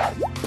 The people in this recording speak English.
Awesome!